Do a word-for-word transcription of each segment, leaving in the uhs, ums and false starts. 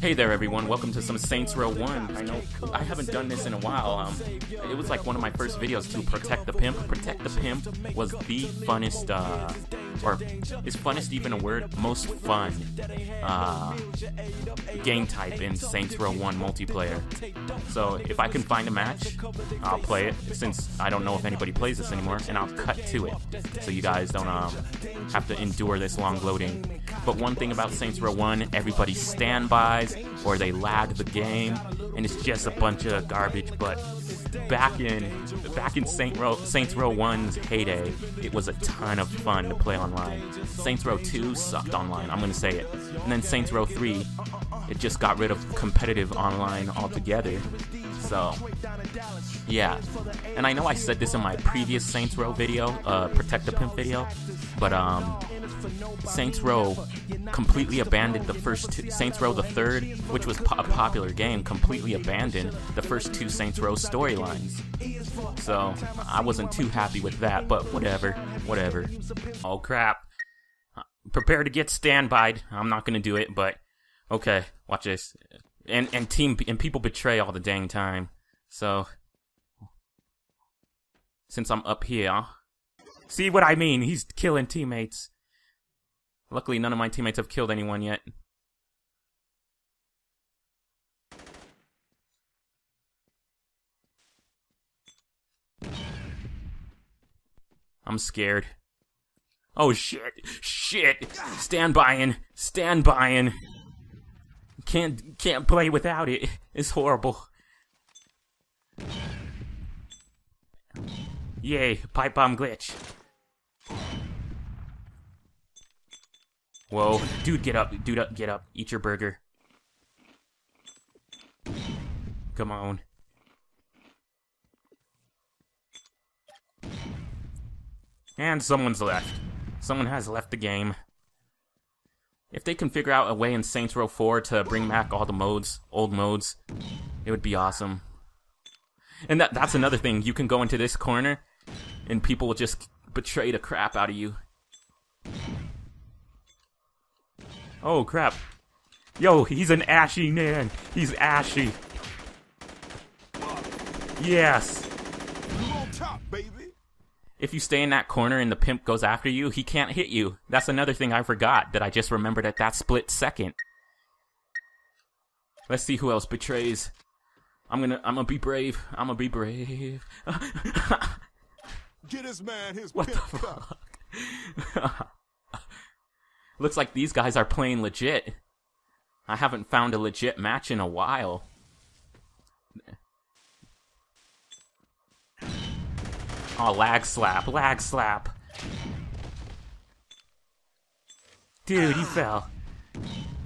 Hey there everyone, welcome to some Saints Row one. I know I haven't done this in a while. Um, it was like one of my first videos to Protect the Pimp. Protect the Pimp was the funnest, uh, or is funnest even a word? Most fun uh, game type in Saints Row one multiplayer. So if I can find a match, I'll play it, since I don't know if anybody plays this anymore, and I'll cut to it so you guys don't um, have to endure this long loading. But one thing about Saints Row one, everybody standbys, or they lag the game, and it's just a bunch of garbage. But back in back in Saints Row Saints Row one's heyday, it was a ton of fun to play online. Saints Row two sucked online, I'm gonna say it, and then Saints Row three, it just got rid of competitive online altogether. So yeah, and I know I said this in my previous Saints Row video, uh, Protect the Pimp video, but um, Saints Row completely abandoned the first two, Saints Row the Third, which was po a popular game, completely abandoned the first two Saints Row storylines. So I wasn't too happy with that, but whatever, whatever. Oh crap! Prepare to get standbyed. I'm not gonna do it, but okay. Watch this. And and team and people betray all the dang time. So since I'm up here, see what I mean? He's killing teammates. Luckily, none of my teammates have killed anyone yet. I'm scared. Oh shit! Shit! Stand by-in! Stand by-in! Can't can't play without it. It's horrible. Yay! Pipe bomb glitch. Whoa, dude, get up, dude, up, get up, eat your burger. Come on. And someone's left. Someone has left the game. If they can figure out a way in Saints Row four to bring back all the modes, old modes, it would be awesome. And that that's another thing, you can go into this corner and people will just betray the crap out of you. Oh crap. Yo, he's an ashy man. He's ashy. Yes. If you stay in that corner and the pimp goes after you, he can't hit you. That's another thing I forgot that I just remembered at that split second. Let's see who else betrays. I'm gonna I'm gonna be brave. I'm gonna be brave. Get his man his what pimp the fuck? Looks like these guys are playing legit. I haven't found a legit match in a while. Oh, lag slap, lag slap. Dude, he fell.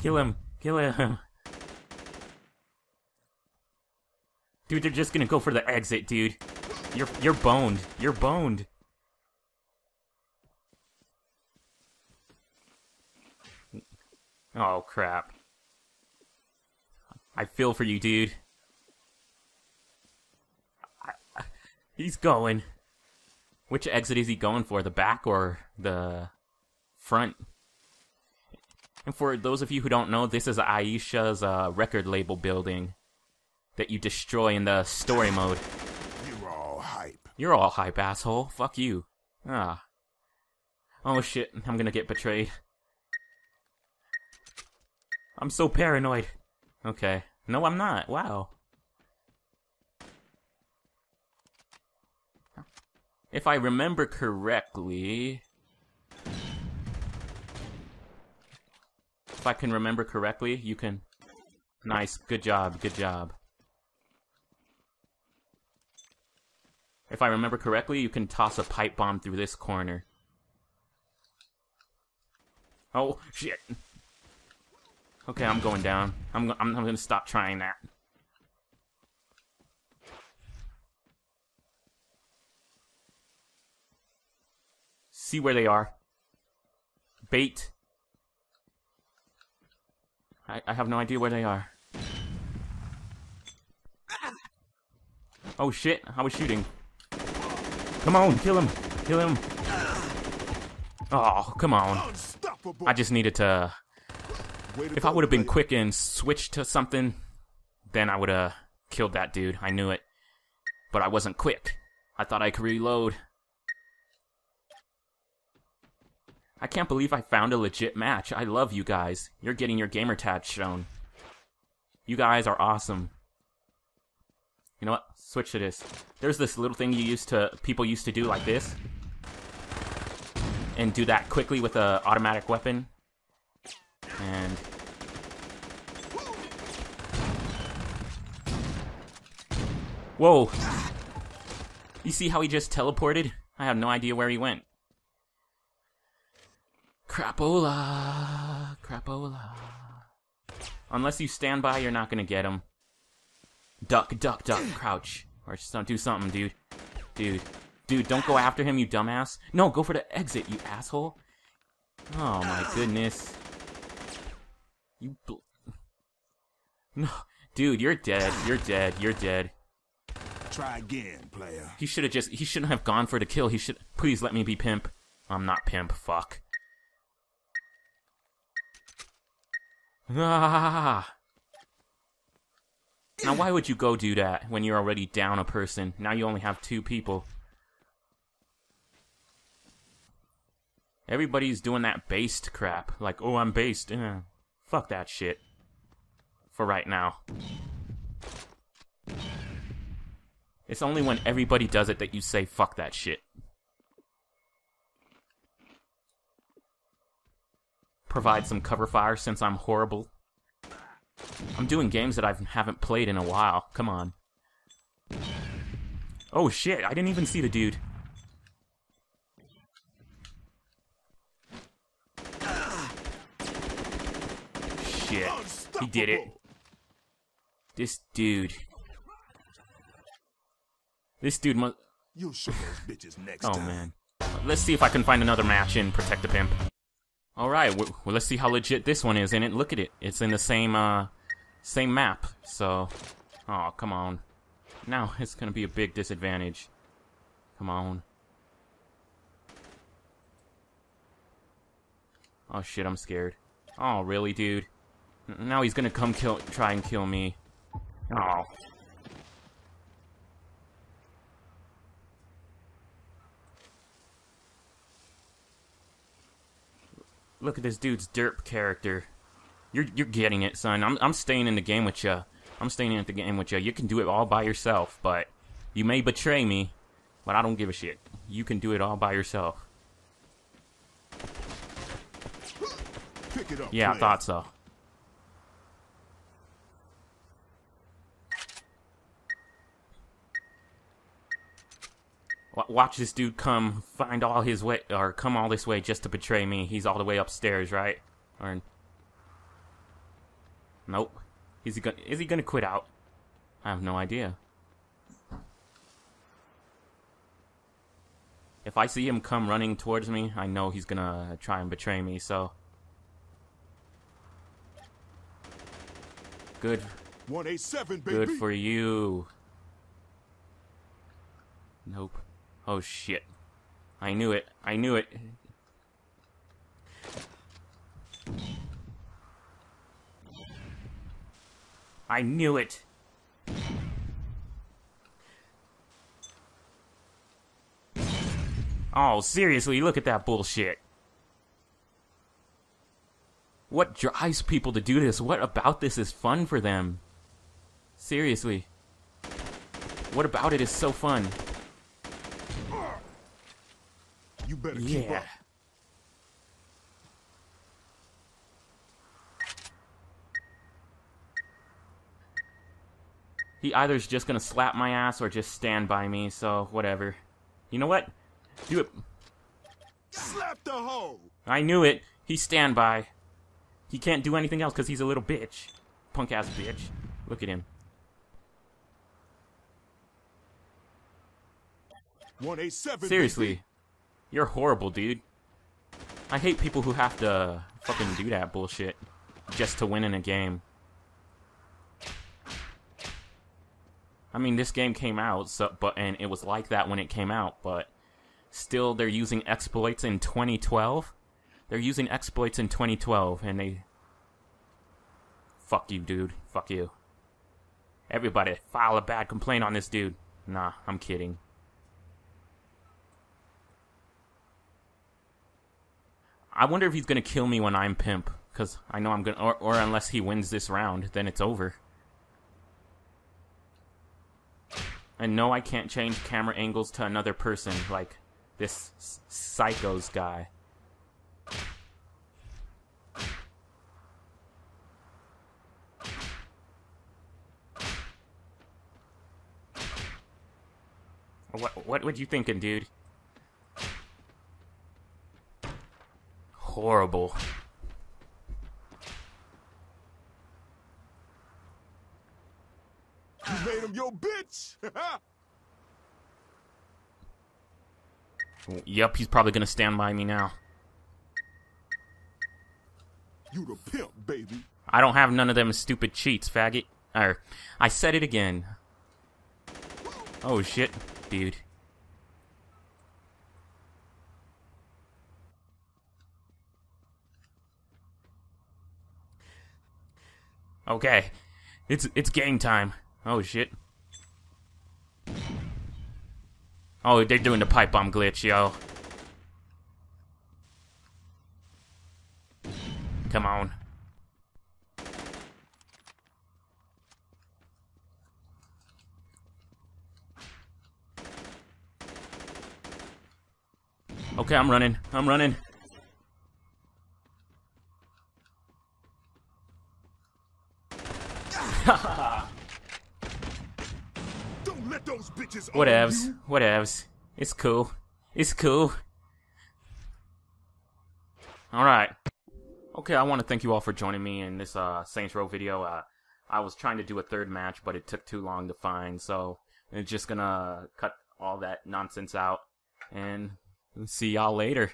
Kill him, kill him. Dude, they're just gonna go for the exit, dude. You're you're boned. You're boned. Oh crap. I feel for you, dude. I, I, he's going. Which exit is he going for? The back or the front? And for those of you who don't know, this is Aisha's uh, record label building that you destroy in the story mode. You're all hype. You're all hype, asshole. Fuck you. Ah. Oh shit, I'm gonna get betrayed. I'm so paranoid. Okay. No, I'm not. Wow. If I remember correctly... If I can remember correctly, you can... Nice. Good job. Good job. If I remember correctly, you can toss a pipe bomb through this corner. Oh, shit. Okay, I'm going down. I'm I'm, I'm going to stop trying that. See where they are. Bait. I I have no idea where they are. Oh shit, I was shooting. Come on, kill him. Kill him. Oh, come on. I just needed to If I would have been quick and switched to something, then I would have killed that dude. I knew it. But I wasn't quick. I thought I could reload. I can't believe I found a legit match. I love you guys. You're getting your gamer tag shown. You guys are awesome. You know what? Switch to this. There's this little thing you used to people used to do like this. And do that quickly with an automatic weapon. And whoa! You see how he just teleported? I have no idea where he went. Crapola! Crapola! Unless you stand by, you're not gonna get him. Duck, duck, duck, crouch. Or just don't do something, dude. Dude. Dude, don't go after him, you dumbass. No, go for the exit, you asshole. Oh my goodness. You bl No. Dude, you're dead. You're dead. You're dead. Try again, player. He should have just he shouldn't have gone for the kill. He should please let me be pimp. I'm not pimp, fuck. Ah. Now why would you go do that when you're already down a person? Now you only have two people. Everybody's doing that based crap. Like, oh, I'm based. Eh, fuck that shit. For right now. It's only when everybody does it that you say fuck that shit. Provide some cover fire since I'm horrible. I'm doing games that I haven't played in a while. Come on. Oh shit, I didn't even see the dude. Shit. He did it. This dude. This dude must... You'll show those bitches next time. Oh man. Let's see if I can find another match in Protect Tha Pimp. Alright, well, let's see how legit this one is, innit? Look at it. It's in the same, uh, same map, so... Oh, come on. Now it's gonna be a big disadvantage. Come on. Oh shit, I'm scared. Oh, really, dude? Now he's gonna come kill- try and kill me. Oh. Look at this dude's derp character. You're you're getting it, son. I'm I'm staying in the game with ya. I'm staying in the game with ya. You can do it all by yourself, but you may betray me, but I don't give a shit. You can do it all by yourself. Pick it up, yeah, man. I thought so. Watch this dude come find all his way, or come all this way just to betray me. He's all the way upstairs, right? Or nope. Is he gonna? Is he gonna quit out? I have no idea. If I see him come running towards me, I know he's gonna try and betray me. So good. one eight seven, baby. Good for you. Nope. Oh shit. I knew it. I knew it. I knew it. Oh, seriously, look at that bullshit. What drives people to do this? What about this is fun for them? Seriously. What about it is so fun? You better yeah. Keep up. He either is just gonna slap my ass or just stand by me, so whatever. You know what? Do it. Slap the hoe. I knew it. He's stand by. He can't do anything else because he's a little bitch. Punk ass bitch. Look at him. one eight seven. Seriously. You're horrible, dude. I hate people who have to fucking do that bullshit just to win in a game. I mean, this game came out, so but and it was like that when it came out, but still they're using exploits in twenty twelve. They're using exploits in twenty twelve, and they Fuck you, dude. Fuck you. Everybody, file a bad complaint on this dude. Nah, I'm kidding. I wonder if he's gonna kill me when I'm Pimp. Because I know I'm gonna... Or, or unless he wins this round, then it's over. And no, I can't change camera angles to another person, like this s psychos guy. What, what were you thinking, dude? Horrible. You made him your bitch! Yep, he's probably gonna stand by me now. You the pimp, baby. I don't have none of them stupid cheats, faggot. Er, I said it again. Oh shit, dude. Okay, it's it's game time. Oh shit. Oh, they're doing the pipe bomb glitch, yo. Come on. Okay, I'm running. I'm running. Whatevs, whatevs. It's cool. It's cool. Alright. Okay, I want to thank you all for joining me in this uh, Saints Row video. Uh, I was trying to do a third match, but it took too long to find, so I'm just gonna cut all that nonsense out, and see y'all later.